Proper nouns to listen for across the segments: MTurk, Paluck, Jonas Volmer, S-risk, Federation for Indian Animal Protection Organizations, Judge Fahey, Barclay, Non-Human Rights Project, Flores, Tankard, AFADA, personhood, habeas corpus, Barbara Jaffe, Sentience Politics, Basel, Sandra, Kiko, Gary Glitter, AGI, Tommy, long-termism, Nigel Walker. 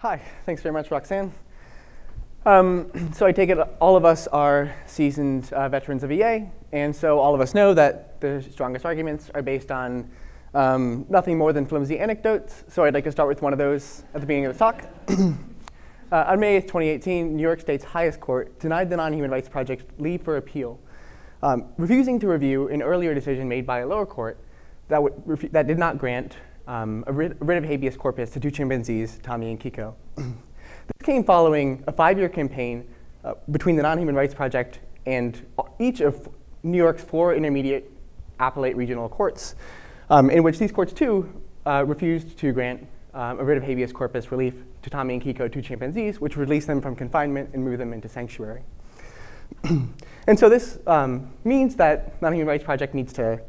Hi, thanks very much, Roxanne. So I take it all of us are seasoned veterans of EA, and so all of us know that the strongest arguments are based on nothing more than flimsy anecdotes, so I'd like to start with one of those at the beginning of the talk. On May 8, 2018, New York State's highest court denied the Non-Human Rights Project leave for appeal, refusing to review an earlier decision made by a lower court that did not grant a writ of habeas corpus to two chimpanzees, Tommy and Kiko. This came following a 5-year campaign between the Non-Human Rights Project and each of New York's 4 intermediate appellate regional courts, in which these courts, too, refused to grant a writ of habeas corpus relief to Tommy and Kiko, two chimpanzees, which released them from confinement and moved them into sanctuary. And so this means that Non-Human Rights Project needs to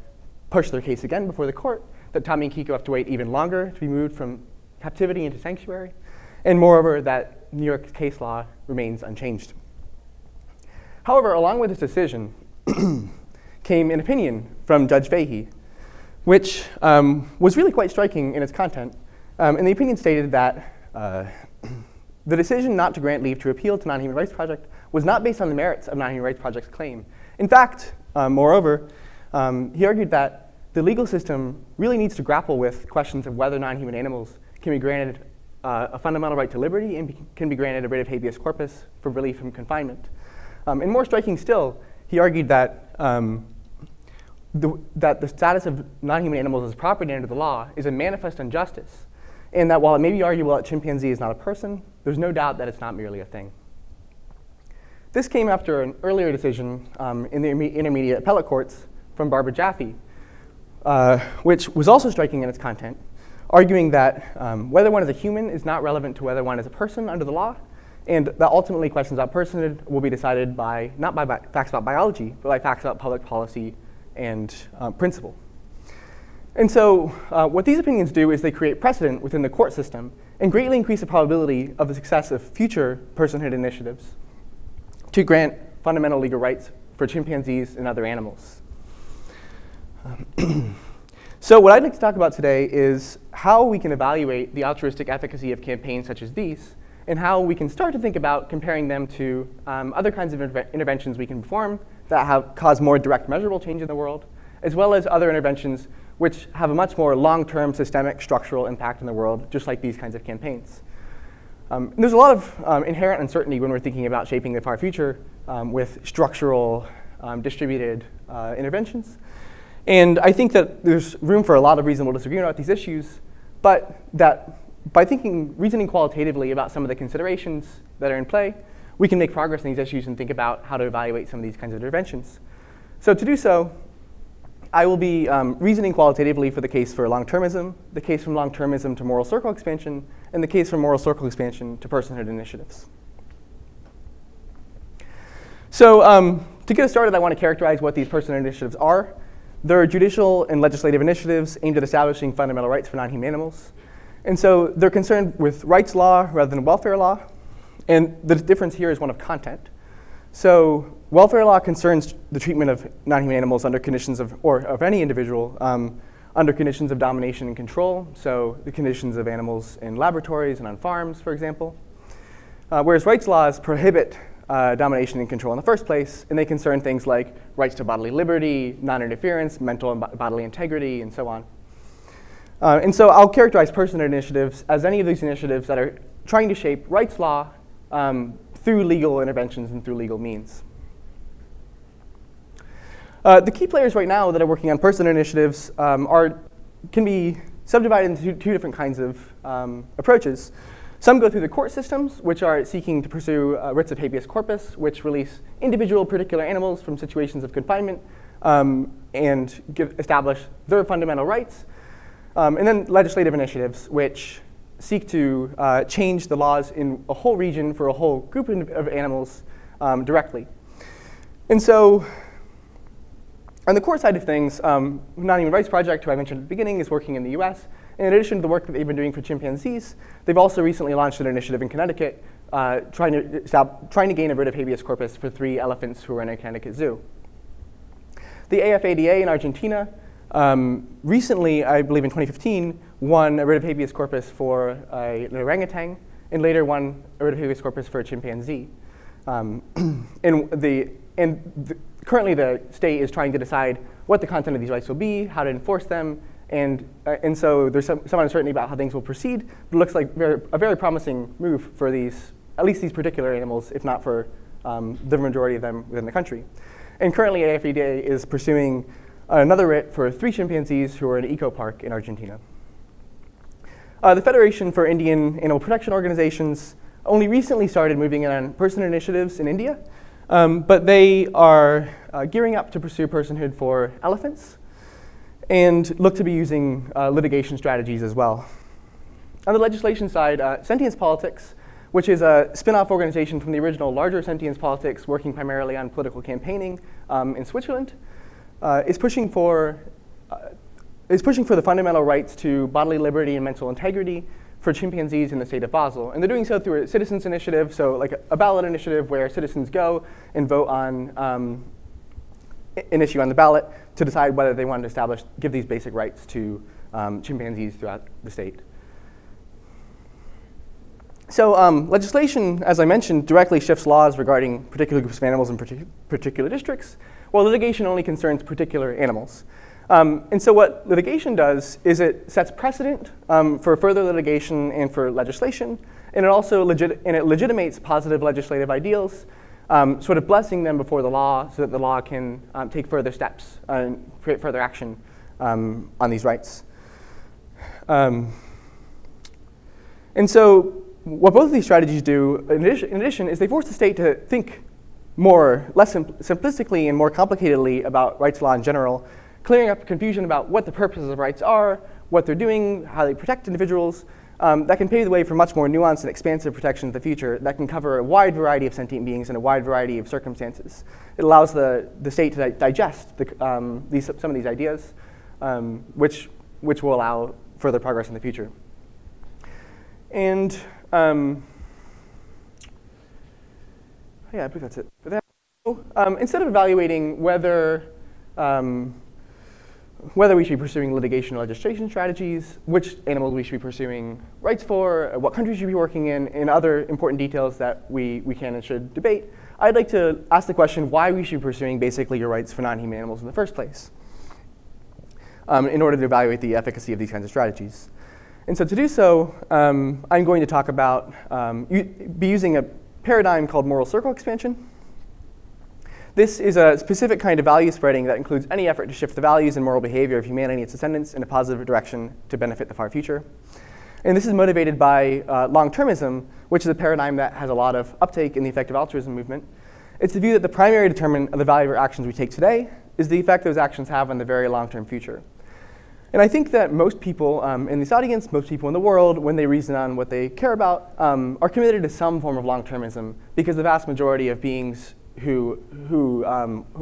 push their case again before the court, that Tommy and Kiko have to wait even longer to be moved from captivity into sanctuary, and moreover, that New York's case law remains unchanged. However, along with this decision came an opinion from Judge Fahey, which was really quite striking in its content. And the opinion stated that the decision not to grant leave to appeal to Non-Human Rights Project was not based on the merits of Non-Human Rights Project's claim. In fact, moreover, he argued that the legal system really needs to grapple with questions of whether non-human animals can be granted a fundamental right to liberty and can be granted a writ of habeas corpus for relief from confinement. And more striking still, he argued that the status of non-human animals as property under the law is a manifest injustice, and that while it may be arguable that chimpanzee is not a person, there's no doubt that it's not merely a thing. This came after an earlier decision in the intermediate appellate courts from Barbara Jaffe, which was also striking in its content, arguing that whether one is a human is not relevant to whether one is a person under the law, and that ultimately questions about personhood will be decided by, not by facts about biology, but by facts about public policy and principle. And so what these opinions do is they create precedent within the court system and greatly increase the probability of the success of future personhood initiatives to grant fundamental legal rights for chimpanzees and other animals. So what I'd like to talk about today is how we can evaluate the altruistic efficacy of campaigns such as these, and how we can start to think about comparing them to other kinds of interventions we can perform that have caused more direct measurable change in the world, as well as other interventions which have a much more long-term systemic structural impact in the world, just like these kinds of campaigns. And there's a lot of inherent uncertainty when we're thinking about shaping the far future with structural distributed interventions. And I think that there's room for a lot of reasonable disagreement about these issues, but that by reasoning qualitatively about some of the considerations that are in play, we can make progress in these issues and think about how to evaluate some of these kinds of interventions. So to do so, I will be reasoning qualitatively for the case for long-termism, the case from long-termism to moral circle expansion, and the case from moral circle expansion to personhood initiatives. So to get us started, I want to characterize what these personhood initiatives are. There are judicial and legislative initiatives aimed at establishing fundamental rights for non-human animals. And so they're concerned with rights law rather than welfare law. And the difference here is one of content. So welfare law concerns the treatment of non-human animals under conditions of, or of any individual, under conditions of domination and control. So the conditions of animals in laboratories and on farms, for example. Whereas rights laws prohibit domination and control in the first place, and they concern things like rights to bodily liberty, non-interference, mental and bodily integrity, and so on. And so I'll characterize personhood initiatives as any of these initiatives that are trying to shape rights law through legal interventions and through legal means. The key players right now that are working on personhood initiatives can be subdivided into two different kinds of approaches. Some go through the court systems, which are seeking to pursue writs of habeas corpus, which release individual particular animals from situations of confinement and establish their fundamental rights. And then legislative initiatives, which seek to change the laws in a whole region for a whole group of animals directly. And so on the court side of things, Non-Human Rights Project, who I mentioned at the beginning, is working in the US. In addition to the work that they've been doing for chimpanzees, they've also recently launched an initiative in Connecticut trying to gain a writ of habeas corpus for 3 elephants who were in a Connecticut zoo. The AFADA in Argentina recently, I believe in 2015, won a writ of habeas corpus for an orangutan and later won Ordovicoides corpus for a chimpanzee. Currently the state is trying to decide what the content of these rights will be, how to enforce them, and so there's some uncertainty about how things will proceed, but it looks like a very promising move for these, at least these particular animals, if not for the majority of them within the country. And currently AFADA is pursuing another writ for 3 chimpanzees who are in an eco park in Argentina. The Federation for Indian Animal Protection Organizations only recently started moving in on person initiatives in India, but they are gearing up to pursue personhood for elephants and look to be using litigation strategies as well. On the legislation side, Sentience Politics, which is a spin-off organization from the original larger Sentience Politics working primarily on political campaigning in Switzerland, is pushing for the fundamental rights to bodily liberty and mental integrity for chimpanzees in the state of Basel. And they're doing so through a citizens initiative, so like a ballot initiative where citizens go and vote on an issue on the ballot to decide whether they want to give these basic rights to chimpanzees throughout the state. So legislation, as I mentioned, directly shifts laws regarding particular groups of animals in particular districts, while litigation only concerns particular animals. And so what litigation does is it sets precedent for further litigation and for legislation, and it also legitimates positive legislative ideals, sort of blessing them before the law so that the law can take further steps and create further action on these rights. And so what both of these strategies do, in addition, is they force the state to think less simplistically and more complicatedly about rights law in general, clearing up confusion about what the purposes of rights are, what they're doing, how they protect individuals. That can pave the way for much more nuanced and expansive protection of the future that can cover a wide variety of sentient beings in a wide variety of circumstances. It allows the state to digest some of these ideas, which will allow further progress in the future. And yeah, I believe that's it for that. Instead of evaluating whether we should be pursuing litigation or registration strategies, which animals we should be pursuing rights for, what countries we should be working in, and other important details that we can and should debate, I'd like to ask the question why we should be pursuing basically your rights for non-human animals in the first place in order to evaluate the efficacy of these kinds of strategies. And so to do so, I'm going to talk about using a paradigm called moral circle expansion. This is a specific kind of value spreading that includes any effort to shift the values and moral behavior of humanity and its descendants in a positive direction to benefit the far future. And this is motivated by long-termism, which is a paradigm that has a lot of uptake in the effective altruism movement. It's the view that the primary determinant of the value of our actions we take today is the effect those actions have on the very long-term future. And I think that most people in this audience, most people in the world, when they reason on what they care about, are committed to some form of long-termism because the vast majority of beings who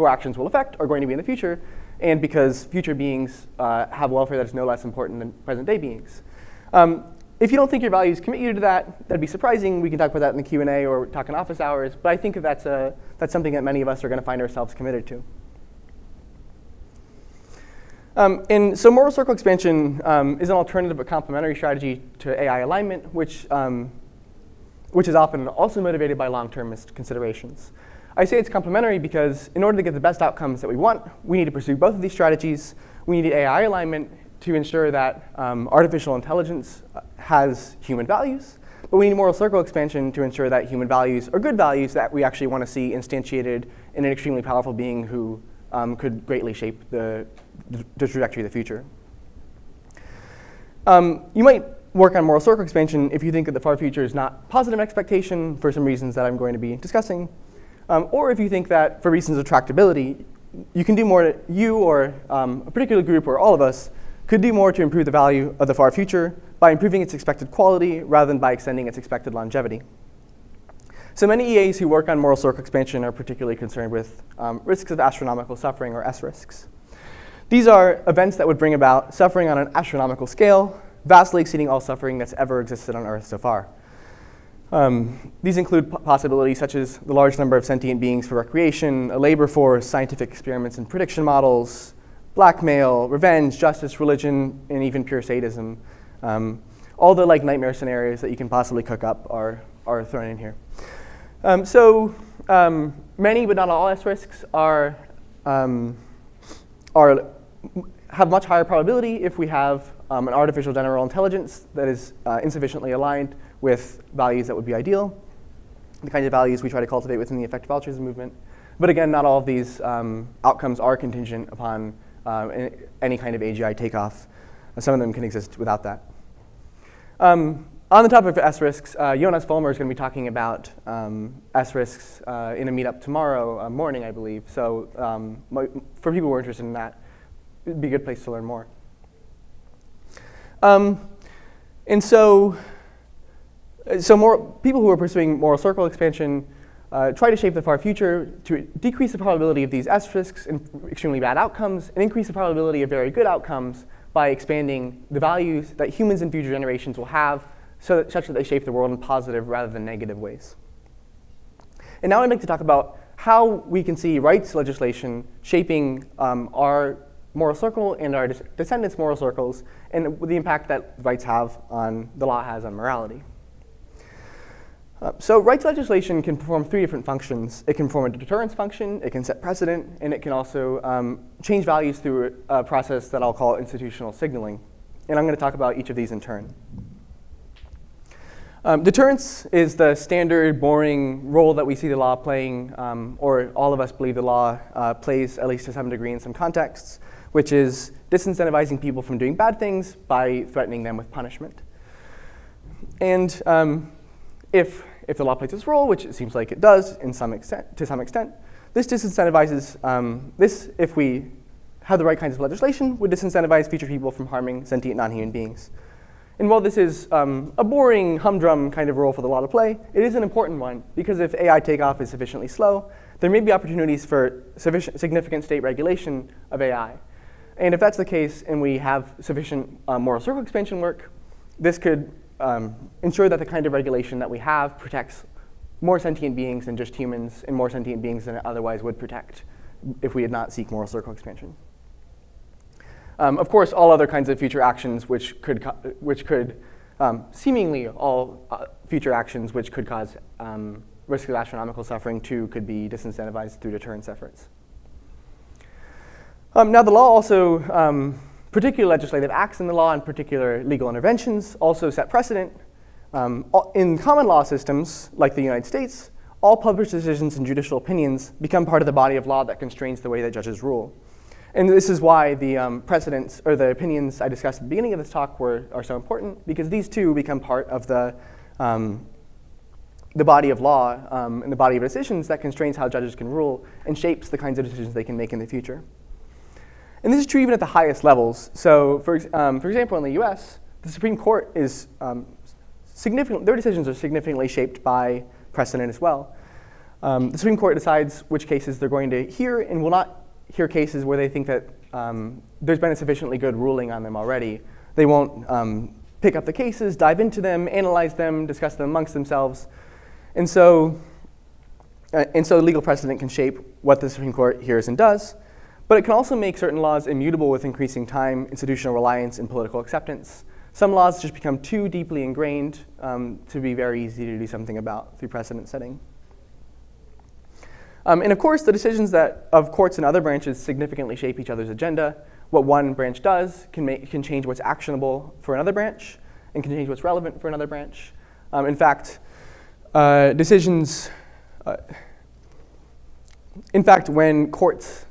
actions will affect are going to be in the future, and because future beings have welfare that is no less important than present-day beings. If you don't think your values commit you to that, that'd be surprising. We can talk about that in the Q&A or talk in office hours, but I think that's something that many of us are going to find ourselves committed to. And so moral circle expansion is an alternative but complementary strategy to AI alignment, which is often also motivated by long-termist considerations. I say it's complementary because in order to get the best outcomes that we want, we need to pursue both of these strategies. We need AI alignment to ensure that artificial intelligence has human values, but we need moral circle expansion to ensure that human values are good values that we actually want to see instantiated in an extremely powerful being who could greatly shape the trajectory of the future. You might work on moral circle expansion if you think that the far future is not positive expectation for some reasons that I'm going to be discussing, or if you think that for reasons of tractability, you can do more to, you or a particular group or all of us could do more to improve the value of the far future by improving its expected quality rather than by extending its expected longevity. So many EAs who work on moral circle expansion are particularly concerned with risks of astronomical suffering, or S-risks. These are events that would bring about suffering on an astronomical scale, vastly exceeding all suffering that's ever existed on Earth so far. These include possibilities such as the large number of sentient beings for recreation, a labor force, scientific experiments and prediction models, blackmail, revenge, justice, religion, and even pure sadism. all the like nightmare scenarios that you can possibly cook up are thrown in here. Many but not all S risks have much higher probability if we have an artificial general intelligence that is insufficiently aligned with values that would be ideal, the kinds of values we try to cultivate within the effective altruism movement. But again, not all of these outcomes are contingent upon any kind of AGI takeoff. Some of them can exist without that. On the topic of S risks, Jonas Volmer is going to be talking about S risks in a meetup tomorrow morning, I believe. So for people who are interested in that, it would be a good place to learn more. People who are pursuing moral circle expansion try to shape the far future to decrease the probability of these S risks and extremely bad outcomes and increase the probability of very good outcomes by expanding the values that humans in future generations will have such that they shape the world in positive rather than negative ways. And now I'd like to talk about how we can see rights legislation shaping our moral circle and our descendants' moral circles and the impact that rights have on, the law has on morality. So rights legislation can perform three different functions. It can perform a deterrence function, it can set precedent, and it can also change values through a process that I'll call institutional signaling. And I'm going to talk about each of these in turn. Deterrence is the standard, boring role that we see the law playing, or all of us believe the law plays at least to some degree in some contexts, which is disincentivizing people from doing bad things by threatening them with punishment. And if the law plays its role, which it seems like it does to some extent, this disincentivizes, if we have the right kinds of legislation, would disincentivize future people from harming sentient non-human beings. And while this is a boring, humdrum kind of role for the law to play, it is an important one, because if AI takeoff is sufficiently slow, there may be opportunities for significant state regulation of AI. And if that's the case and we have sufficient moral circle expansion work, this could ensure that the kind of regulation that we have protects more sentient beings than just humans and more sentient beings than it otherwise would protect if we did not seek moral circle expansion. Of course, all other kinds of future actions which could cause risk of astronomical suffering too could be disincentivized through deterrence efforts. Now the law also, particular legislative acts in the law and particular legal interventions also set precedent. In common law systems, like the United States, all published decisions and judicial opinions become part of the body of law that constrains the way that judges rule. And this is why the precedents, or the opinions I discussed at the beginning of this talk are so important, because these two become part of the body of law and the body of decisions that constrains how judges can rule and shapes the kinds of decisions they can make in the future. And this is true even at the highest levels. So for example, in the US, the Supreme Court is their decisions are significantly shaped by precedent as well. The Supreme Court decides which cases they're going to hear and will not hear cases where they think that there's been a sufficiently good ruling on them already. They won't pick up the cases, dive into them, analyze them, discuss them amongst themselves. And so legal precedent can shape what the Supreme Court hears and does, but it can also make certain laws immutable with increasing time, institutional reliance, and political acceptance. Some laws just become too deeply ingrained to be very easy to do something about through precedent setting. And of course, the decisions of courts and other branches significantly shape each other's agenda. What one branch does can change what's actionable for another branch and can change what's relevant for another branch. In fact, when courts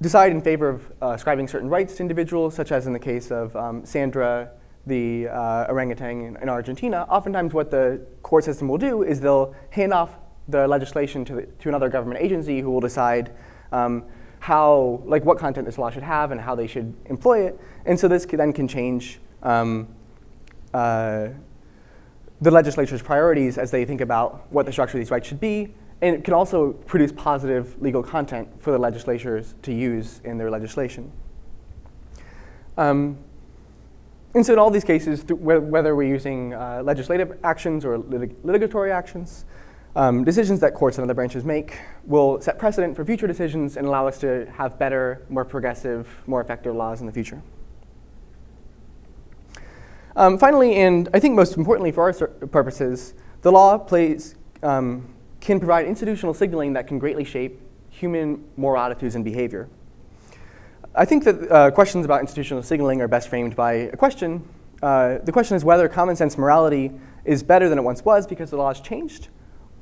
decide in favor of ascribing certain rights to individuals, such as in the case of Sandra, the orangutan in Argentina, oftentimes what the court system will do is they'll hand off the legislation to another government agency who will decide what content this law should have and how they should employ it. And so this then can change the legislature's priorities as they think about what the structure of these rights should be, and it can also produce positive legal content for the legislatures to use in their legislation. And so in all these cases, whether we're using legislative actions or litigatory actions, decisions that courts and other branches make will set precedent for future decisions and allow us to have better, more progressive, more effective laws in the future. Finally, and I think most importantly for our purposes, the law can provide institutional signaling that can greatly shape human moral attitudes and behavior. I think that questions about institutional signaling are best framed by a question. The question is whether common sense morality is better than it once was because the law has changed,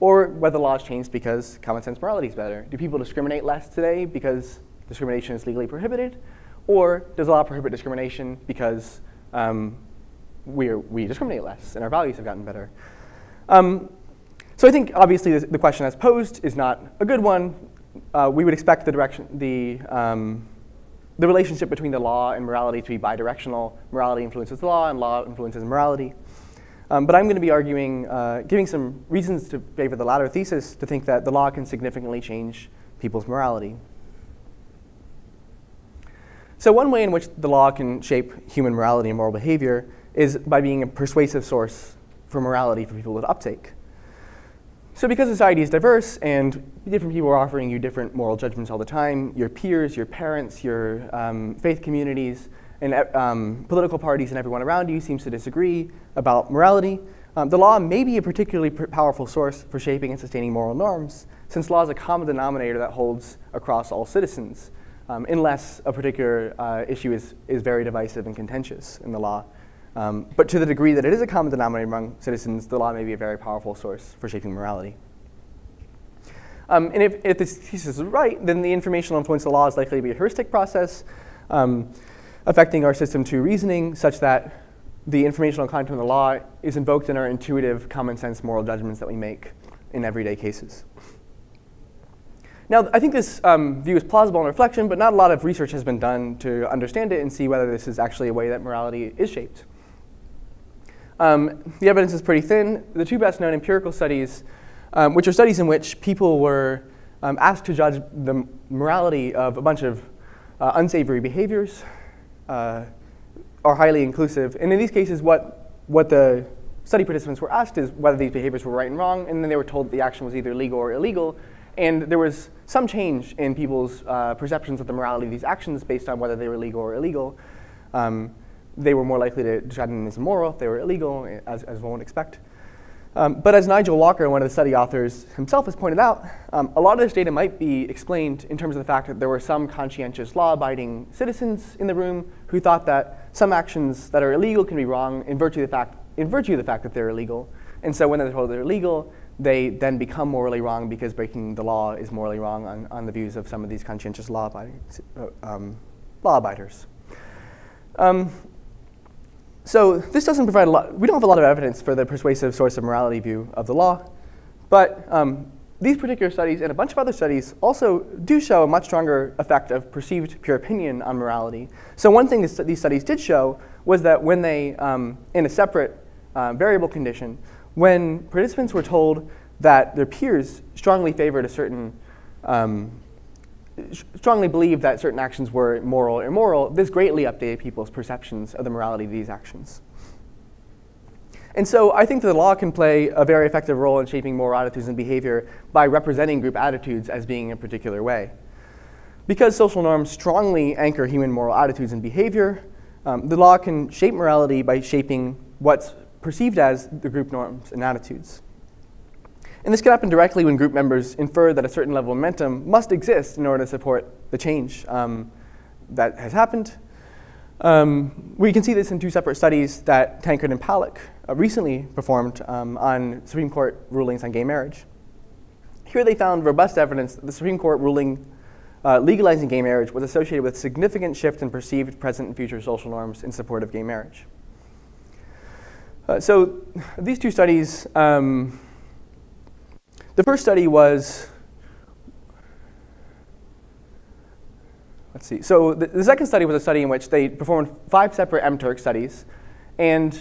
or whether the law has changed because common sense morality is better. Do people discriminate less today because discrimination is legally prohibited, or does the law prohibit discrimination because we discriminate less and our values have gotten better? So I think obviously this, the question as posed is not a good one. We would expect the direction, the relationship between the law and morality to be bidirectional. Morality influences the law, and law influences morality. But I'm going to be arguing, giving some reasons to favor the latter thesis, to think that the law can significantly change people's morality. So one way in which the law can shape human morality and moral behavior is by being a persuasive source for morality for people to uptake. So because society is diverse and different people are offering you different moral judgments all the time, your peers, your parents, your faith communities, and political parties and everyone around you seems to disagree about morality, the law may be a particularly powerful source for shaping and sustaining moral norms, since law is a common denominator that holds across all citizens, unless a particular issue is very divisive and contentious in the law. But to the degree that it is a common denominator among citizens, the law may be a very powerful source for shaping morality. And if this thesis is right, then the informational influence of the law is likely to be a heuristic process affecting our system to reasoning, such that the informational content of the law is invoked in our intuitive, common sense moral judgments that we make in everyday cases. Now, I think this view is plausible in reflection, but not a lot of research has been done to understand it and see whether this is actually a way that morality is shaped. The evidence is pretty thin. The two best known empirical studies, which are studies in which people were asked to judge the morality of a bunch of unsavory behaviors, are highly inclusive. And in these cases, what the study participants were asked is whether these behaviors were right and wrong, and then they were told the action was either legal or illegal. And there was some change in people's perceptions of the morality of these actions based on whether they were legal or illegal. They were more likely to judge them as immoral if they were illegal, as one would expect. But as Nigel Walker, one of the study authors himself, has pointed out, a lot of this data might be explained in terms of the fact that there were some conscientious, law-abiding citizens in the room who thought that some actions that are illegal can be wrong in virtue of the fact that they're illegal. And so when they're told they're illegal, they then become morally wrong because breaking the law is morally wrong on the views of some of these conscientious law abiders. So this doesn't provide a lot. We don't have a lot of evidence for the persuasive source of morality view of the law, but these particular studies and a bunch of other studies also do show a much stronger effect of perceived pure opinion on morality. So one thing these studies did show was that when they, in a separate variable condition, when participants were told that their peers strongly favored a certain, strongly believed that certain actions were moral or immoral, this greatly updated people's perceptions of the morality of these actions. And so I think that the law can play a very effective role in shaping moral attitudes and behavior by representing group attitudes as being in a particular way. Because social norms strongly anchor human moral attitudes and behavior, the law can shape morality by shaping what's perceived as the group norms and attitudes. And this can happen directly when group members infer that a certain level of momentum must exist in order to support the change that has happened. We can see this in two separate studies that Tankard and Paluck recently performed on Supreme Court rulings on gay marriage. Here they found robust evidence that the Supreme Court ruling legalizing gay marriage was associated with significant shift in perceived present and future social norms in support of gay marriage. So these two studies, the first study was, let's see, so the second study was a study in which they performed 5 separate MTurk studies. And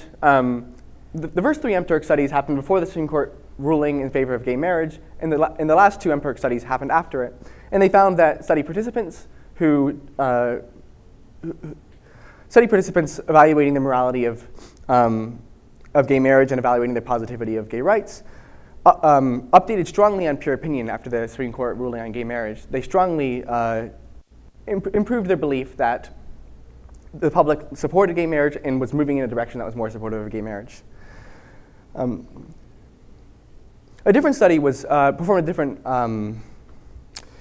the first 3 MTurk studies happened before the Supreme Court ruling in favor of gay marriage, and the last 2 MTurk studies happened after it. And they found that study participants evaluating the morality of gay marriage and evaluating the positivity of gay rights, updated strongly on pure opinion after the Supreme Court ruling on gay marriage. They strongly improved their belief that the public supported gay marriage and was moving in a direction that was more supportive of gay marriage. A different study was performed a different,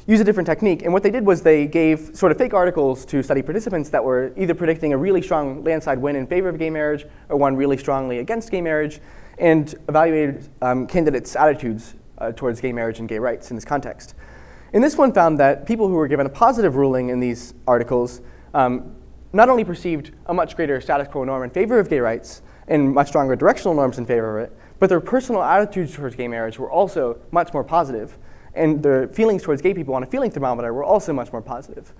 used a different technique, and what they did was they gave sort of fake articles to study participants that were either predicting a really strong landslide win in favor of gay marriage or one really strongly against gay marriage, and evaluated candidates' attitudes towards gay marriage and gay rights in this context. And this one found that people who were given a positive ruling in these articles not only perceived a much greater status quo norm in favor of gay rights and much stronger directional norms in favor of it, but their personal attitudes towards gay marriage were also much more positive, and their feelings towards gay people on a feeling thermometer were also much more positive.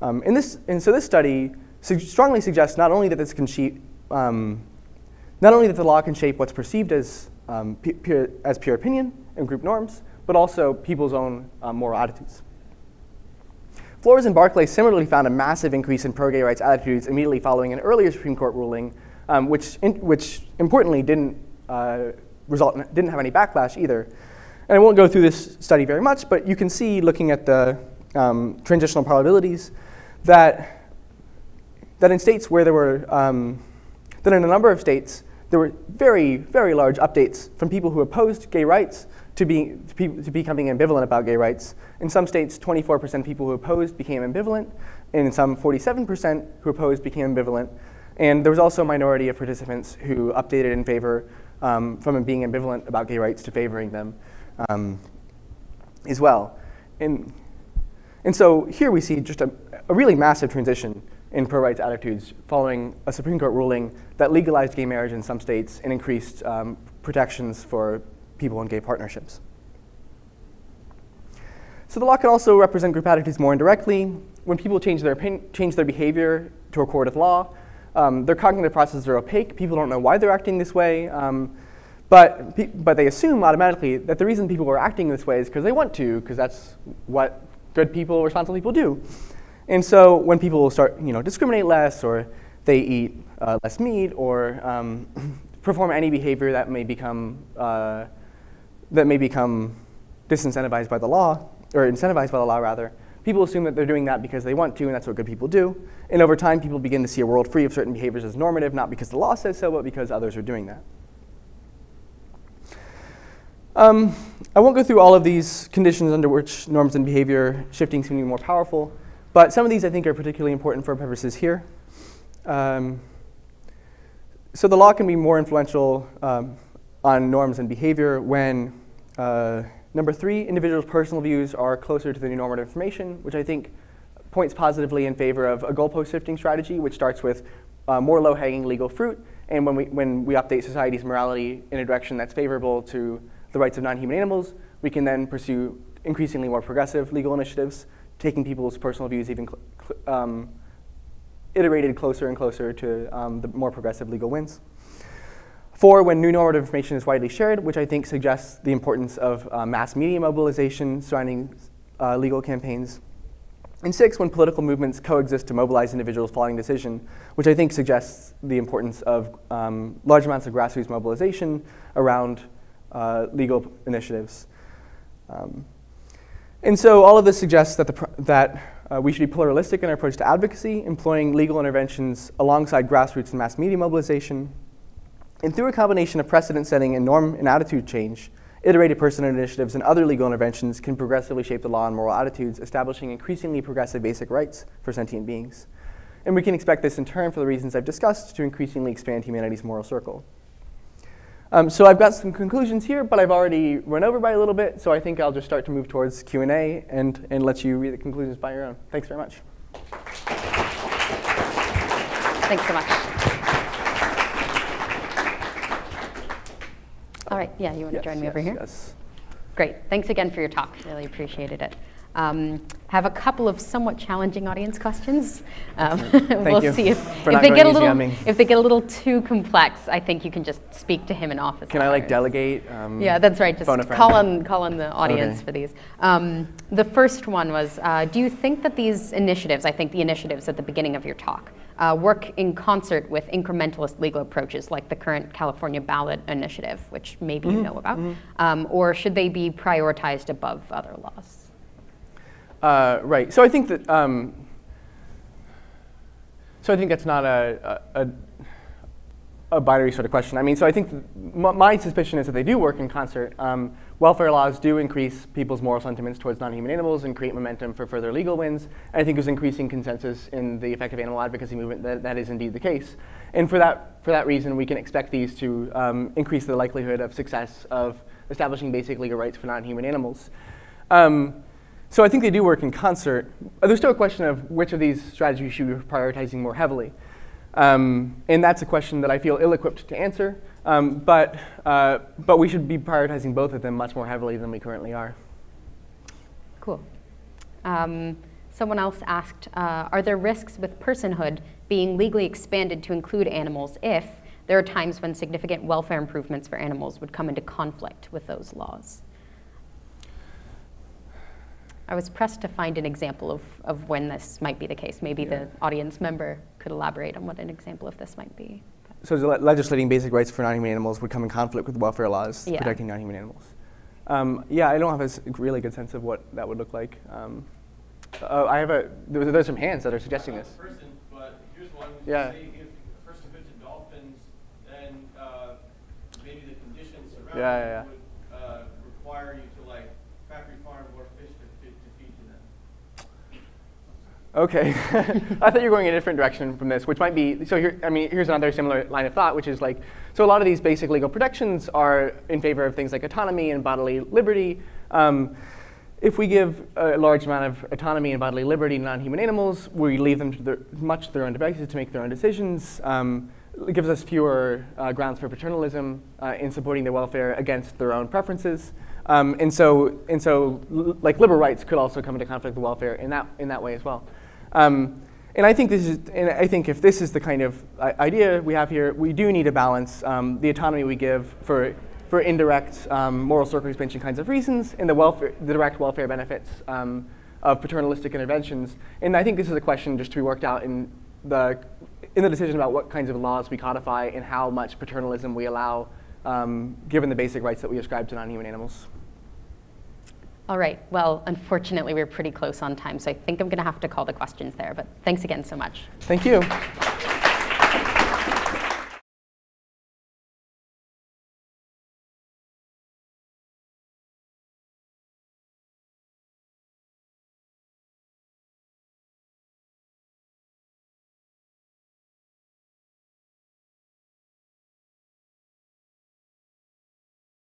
And so this study strongly suggests not only that this can not only that the law can shape what's perceived as peer opinion and group norms, but also people's own moral attitudes. Flores and Barclay similarly found a massive increase in pro-gay rights attitudes immediately following an earlier Supreme Court ruling, which importantly didn't didn't have any backlash either. And I won't go through this study very much, but you can see, looking at the transitional probabilities, that in states where there were that in a number of states there were very, very large updates from people who opposed gay rights to becoming ambivalent about gay rights. In some states, 24% people who opposed became ambivalent, and in some, 47% who opposed became ambivalent. And there was also a minority of participants who updated in favor from being ambivalent about gay rights to favoring them as well. And so here we see just a really massive transition in pro-rights attitudes following a Supreme Court ruling that legalized gay marriage in some states and increased protections for people in gay partnerships. So the law can also represent group attitudes more indirectly. When people change their behavior to accord with law, their cognitive processes are opaque. People don't know why they're acting this way, but they assume automatically that the reason people are acting this way is because they want to, because that's what good people, responsible people do. And so when people start, discriminate less, or they eat less meat, or perform any behavior that may become disincentivized by the law, or incentivized by the law rather, people assume that they're doing that because they want to, and that's what good people do. And over time, people begin to see a world free of certain behaviors as normative, not because the law says so, but because others are doing that. I won't go through all of these conditions under which norms and behavior shifting seem to be more powerful, but some of these I think are particularly important for purposes here. So the law can be more influential on norms and behavior when number three, individuals' personal views are closer to the new normative information, which I think points positively in favor of a goalpost shifting strategy, which starts with more low-hanging legal fruit, and when we update society's morality in a direction that's favorable to the rights of non-human animals, we can then pursue increasingly more progressive legal initiatives, taking people's personal views even iterated closer and closer to the more progressive legal wins. Four, when new normative information is widely shared, which I think suggests the importance of mass media mobilization surrounding legal campaigns. And six, when political movements coexist to mobilize individuals following decision, which I think suggests the importance of large amounts of grassroots mobilization around legal initiatives. And so all of this suggests that we should be pluralistic in our approach to advocacy, employing legal interventions alongside grassroots and mass media mobilization. And through a combination of precedent setting and norm and attitude change, iterated personal initiatives and other legal interventions can progressively shape the law and moral attitudes, establishing increasingly progressive basic rights for sentient beings. And we can expect this in turn, for the reasons I've discussed, to increasingly expand humanity's moral circle. So I've got some conclusions here, but I've already run over by a little bit, so I think I'll just start to move towards Q&A and let you read the conclusions by your own. Thanks very much. Thanks so much. All right, yeah, you want to join me over here? Yes. Great, thanks again for your talk, really appreciated it. Have a couple of somewhat challenging audience questions. We'll see if they get a little too complex, I think you can just speak to him in office. Can I delegate? Yeah, that's right, just call on the audience for these. The first one was, do you think that these initiatives, I think the initiatives at the beginning of your talk, work in concert with incrementalist legal approaches like the current California ballot initiative, which maybe you know about, or should they be prioritized above other laws? Right, so I think that, So I think that's not a binary sort of question. I mean, so I think my suspicion is that they do work in concert. Welfare laws do increase people's moral sentiments towards non-human animals and create momentum for further legal wins. And I think there's increasing consensus in the effective animal advocacy movement that that is indeed the case. And for that reason, we can expect these to increase the likelihood of success of establishing basic legal rights for non-human animals. So I think they do work in concert. There's still a question of which of these strategies should be prioritizing more heavily. And that's a question that I feel ill-equipped to answer, but we should be prioritizing both of them much more heavily than we currently are. Cool. Someone else asked, are there risks with personhood being legally expanded to include animals if there are times when significant welfare improvements for animals would come into conflict with those laws? I was pressed to find an example of when this might be the case. Maybe the audience member could elaborate on what an example of this might be. But. So legislating basic rights for non-human animals would come in conflict with welfare laws protecting non-human animals. Yeah, I don't have a really good sense of what that would look like. I have a, there's some hands that are suggesting this. I'm not a person, but here's one. Yeah. Say if a person fits to dolphins, then maybe the conditions around them would require you to like factory farm more fish to feed to them. Okay, I thought you were going in a different direction from this, which might be, so here, I mean, here's another similar line of thought, which is like, so a lot of these basic legal protections are in favor of things like autonomy and bodily liberty. If we give a large amount of autonomy and bodily liberty to non-human animals, we leave them to their own devices to make their own decisions. It gives us fewer grounds for paternalism in supporting their welfare against their own preferences. And so like liberal rights could also come into conflict with welfare in that way as well. And I think if this is the kind of idea we have here, we do need to balance the autonomy we give for indirect moral circle expansion kinds of reasons and the direct welfare benefits of paternalistic interventions. And I think this is a question just to be worked out in the decision about what kinds of laws we codify and how much paternalism we allow given the basic rights that we ascribe to non-human animals. All right, well, unfortunately, we're pretty close on time, so I think I'm going to have to call the questions there, but thanks again so much. Thank you.